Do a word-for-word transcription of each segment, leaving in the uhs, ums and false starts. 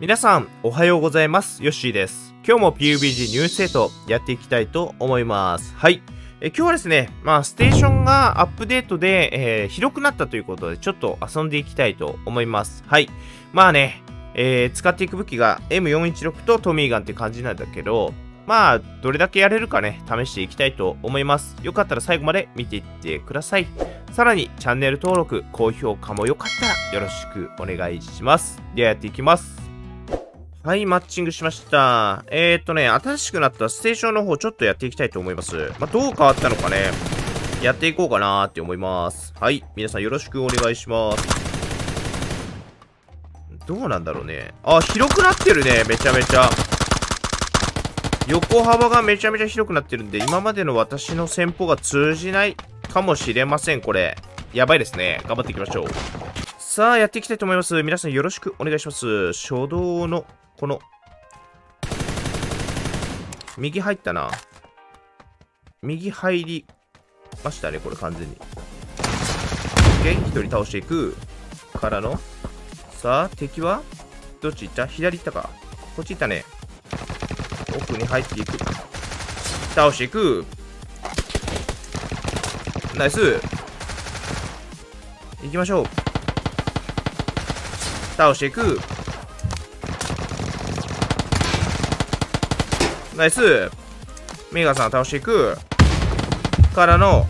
皆さんおはようございます。ヨッシーです。今日も ピーユービージー ニュースはちやっていきたいと思います。はい、え今日はですね、まあ、ステーションがアップデートで、えー、広くなったということでちょっと遊んでいきたいと思います。はい、まあね、えー、使っていく武器が エムよんいちろく とトミーガンって感じなんだけど、まあどれだけやれるかね、試していきたいと思います。よかったら最後まで見ていってください。さらにチャンネル登録、高評価もよかったらよろしくお願いします。ではやっていきます。はい、マッチングしました。えーっとね新しくなったステーションの方ちょっとやっていきたいと思います。まあ、どう変わったのかね、やっていこうかなーって思います。はい、皆さんよろしくお願いします。どうなんだろうね。あ、広くなってるね、めちゃめちゃ。横幅がめちゃめちゃ広くなってるんで、今までの私の戦法が通じないかもしれません、これ。やばいですね。頑張っていきましょう。さあ、やっていきたいと思います。皆さんよろしくお願いします。初動の、この、右入ったな。右入りましたね、これ完全に。OK、一人倒していく。からの。さあ、敵はどっち行った？左行ったか。こっち行ったね。奥に入っていく。倒していく。ナイス。行きましょう。倒していく。ナイス。メガさん倒していく。からの。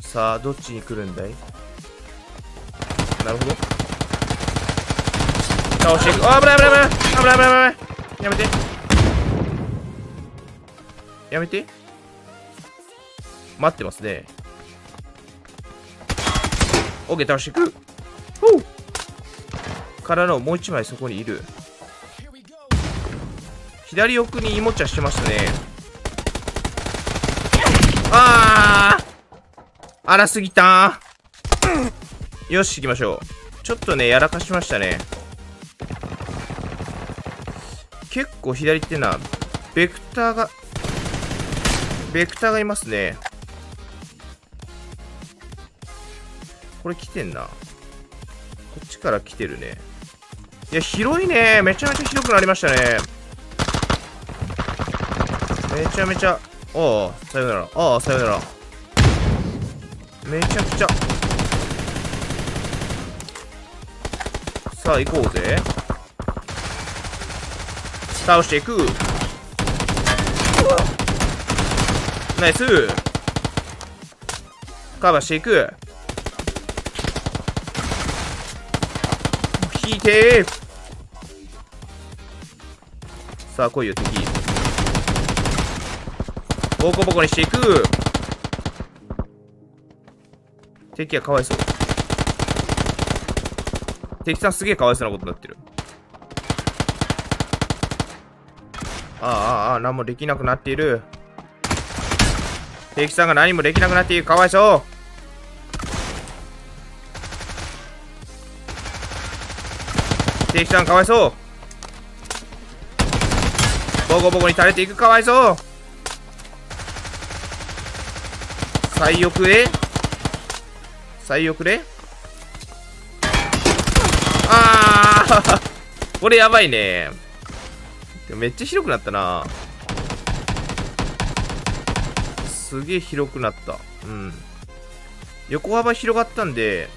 さあ、どっちに来るんだい？なるほど。倒していく。あ、危ない危ない危ない危ない危ない危ない。やめて。やめて。待ってますね。オッケー、倒していく。ほう。からの、もう一枚そこにいる。左奥にイモチャしてましたね。ああ。荒すぎたー。よし、行きましょう。ちょっとね、やらかしましたね。結構左ってな、ベクターが、ベクターがいますね。これ来てんな。こっちから来てるね。いや、広いね。めちゃめちゃ広くなりましたね。めちゃめちゃ、ああ、さよなら。ああ、さよなら。めちゃくちゃ。さあ行こうぜ。倒していく。ナイス。カバーしていく。引いて。さあ来いよ敵。ボコボコにしていく。敵はかわいそう。敵さんすげえかわいそうなことになってる。ああ、ああ、何もできなくなっている。敵さんが何もできなくなっている。かわいそう。敵さんかわいそう。ボコボコに垂れていく。かわいそう。最奥へ。最奥で、ああこれやばいね。めっちゃ広くなったな。すげえ広くなった。うん、横幅広がったんで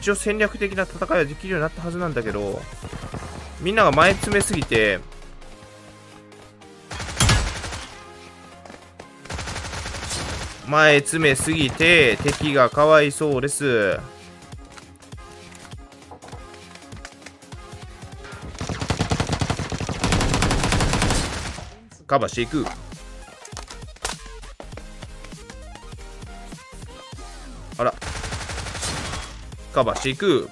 一応戦略的な戦いはできるようになったはずなんだけど、みんなが前詰めすぎて前詰めすぎて敵がかわいそうです。カバーしていく。あら、カバーしていく。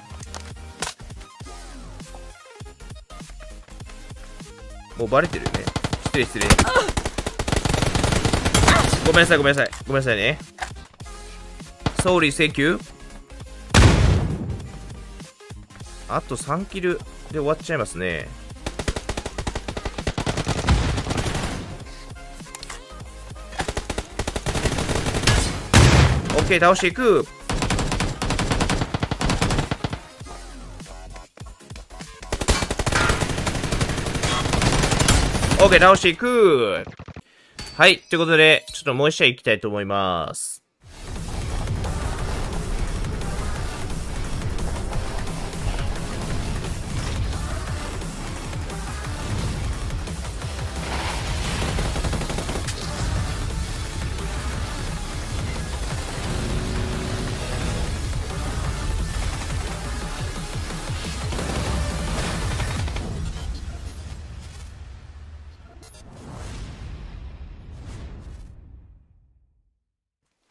もうバレてるよね。失礼失礼。ごめんなさい、ごめんなさい、ごめんなさいね。ソーリー、センキュー。あとさんキルで終わっちゃいますね。オッケー、倒していく。OK、直していく。はい、ということで、ちょっともう一試合いきたいと思います。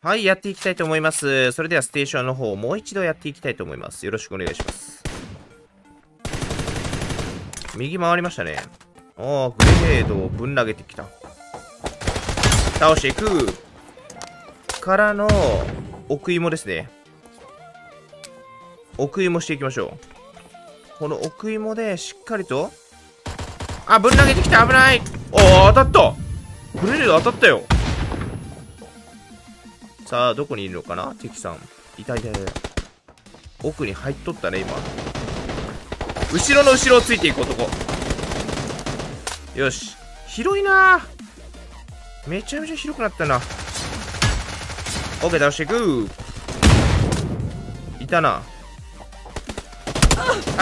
はい、やっていきたいと思います。それではステーションの方をもう一度やっていきたいと思います。よろしくお願いします。右回りましたね。ああ、グレネードをぶん投げてきた。倒していく。からの、奥芋ですね。奥芋していきましょう。この奥芋でしっかりと、あ、ぶん投げてきた、危ない。おお、当たった。グレネード当たったよ。さあ、どこにいるのかな敵さん。いたいたいた。奥に入っとったね、今。後ろの後ろをついていく男。よし。広いなぁ。めちゃめちゃ広くなったな。OK、倒していく。いたな。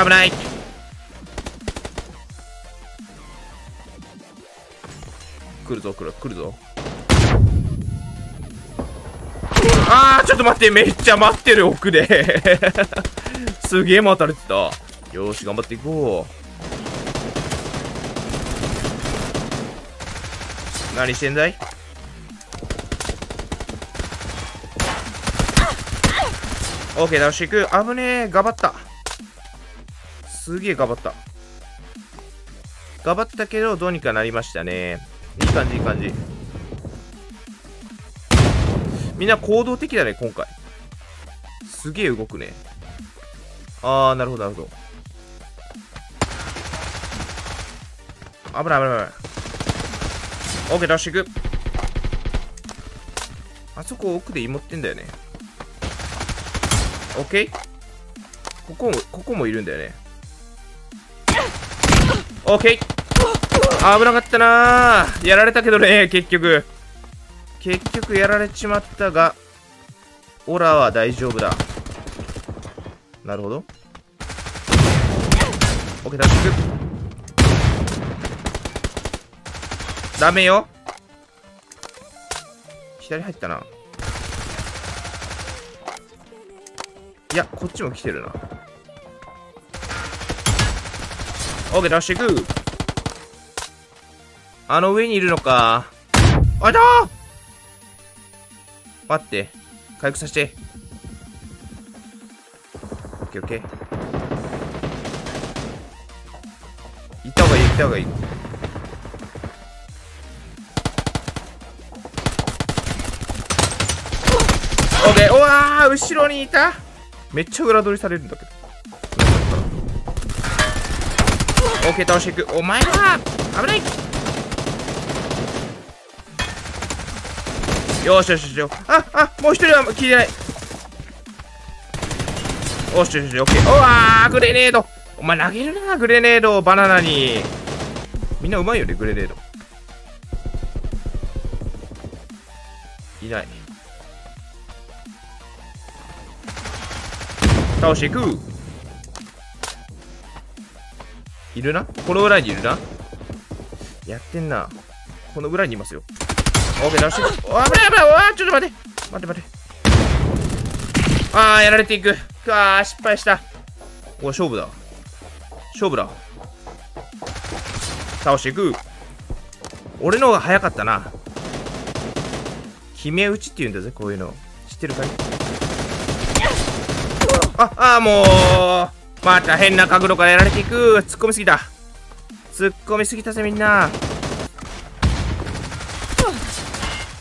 危ない。来るぞ、来る、来るぞ。あー、ちょっと待って、めっちゃ待ってる奥ですげえ待たれてた。よーし、頑張っていこう。何してんだい。オッケー、倒していく。危ねえ、がばった。すげえがばった。がばったけどどうにかなりましたね。いい感じいい感じ。みんな行動的だね、今回。すげえ動くね。あー、なるほど、なるほど。危ない、危ない、危ない。OK、出していく。あそこ奥で芋ってんだよね。OK？ ここも、ここもいるんだよね。OK！ 危なかったなー。やられたけどね、結局。結局やられちまったが、オラは大丈夫だ。なるほど。OK、ダッシュ。ダメよ。左入ったな。いや、こっちも来てるな。OK、ダッシュいく。あの上にいるのか。あ、いたー！待って、回復させて。オッケーオッケー。行った方がいい、行った方がいい。オッケー、うわー、後ろにいた。めっちゃ裏取りされるんだけど。オッケー、倒していく。お前は危ない。よしよしよしよ。ああ、もう一人は聞いてない。よしよしよし。おわー、グレネード。お前投げるな、グレネードをバナナに。みんなうまいよね、グレネード。いない。倒していく。いるな、この裏にいるな。やってんな。この裏にいますよ。オッケー、直していく。危ない危ない。わー、ちょっと待って待って待って。あー、やられていく。あー、失敗した。お、勝負だ勝負だ。倒していく。俺の方が早かったな。決め打ちって言うんだぜ、こういうの。知ってるかい。ああー、もうまた変な角度からやられていく。突っ込みすぎた突っ込みすぎたぜ、みんな。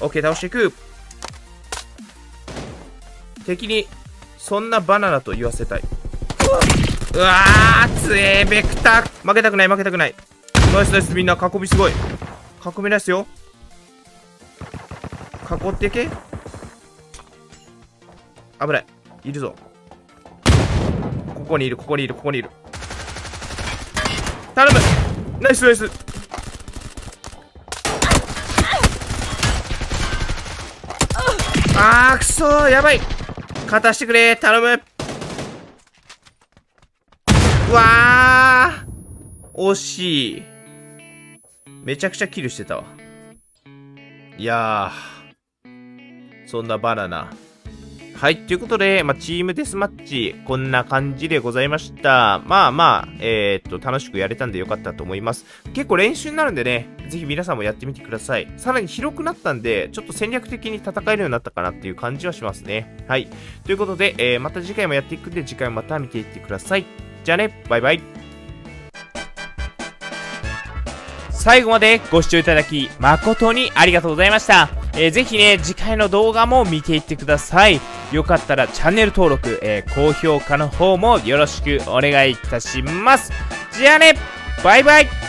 オッケー、倒していく。敵にそんなバナナと言わせたい。うわー、つえー、ベクター。負けたくない負けたくない。ナイスナイス。みんな囲みすごい。囲みないっすよ。囲っていけ。危ない、いるぞ。ここにいるここにいるここにいる。頼む。ナイスナイス。あーくそー、やばい。勝たしてくれー、頼む。うわー、惜しい。めちゃくちゃキルしてたわ。いやー、そんなバナナ。はい、ということで、まあ、チームデスマッチ、こんな感じでございました。まあまあ、えー、っと、楽しくやれたんでよかったと思います。結構練習になるんでね、ぜひ皆さんもやってみてください。さらに広くなったんで、ちょっと戦略的に戦えるようになったかなっていう感じはしますね。はい。ということで、えー、また次回もやっていくんで、次回もまた見ていってください。じゃあね、バイバイ。最後までご視聴いただき、誠にありがとうございました。えー、ぜひね、次回の動画も見ていってください。よかったらチャンネル登録、えー、高評価の方もよろしくお願いいたします。じゃあね、バイバイ。